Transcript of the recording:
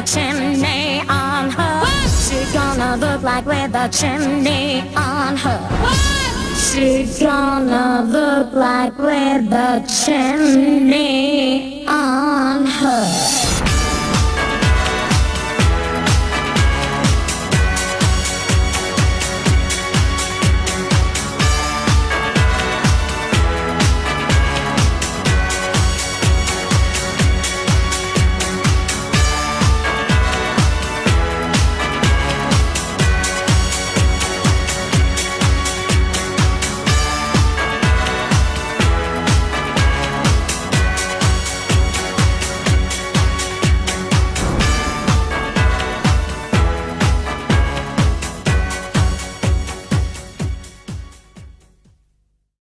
the chimney on her? What's she gonna look like with a chimney on her? What's she gonna look like with a chimney on her?